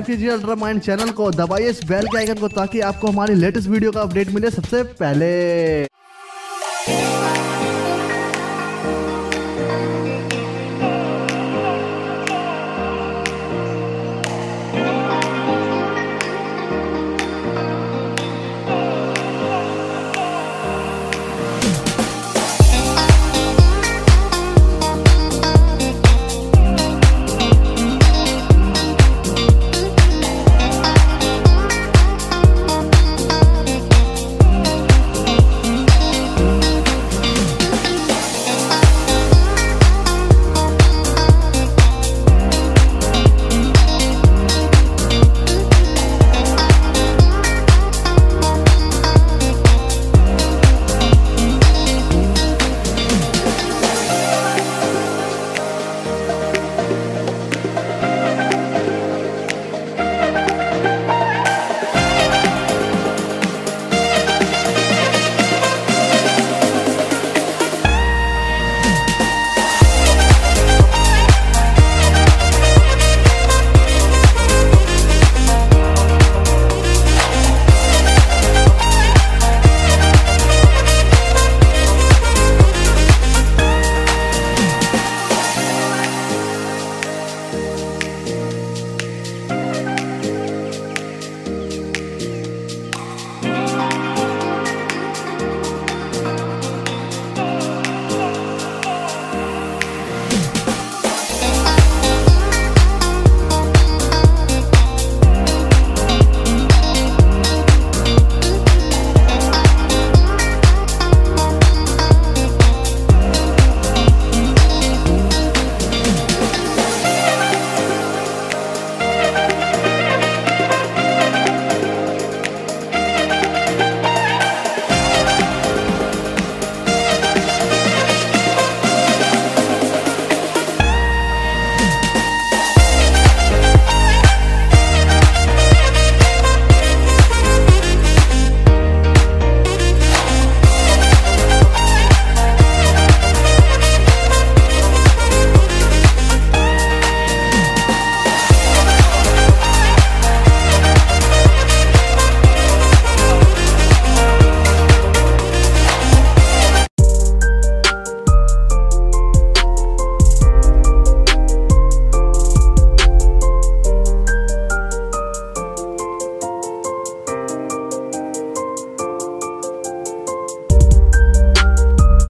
Ultra mind channel को दबाइए इस बेल के आइकन को ताकि आपको हमारी लेटेस्ट वीडियो का अपडेट मिले सबसे पहले।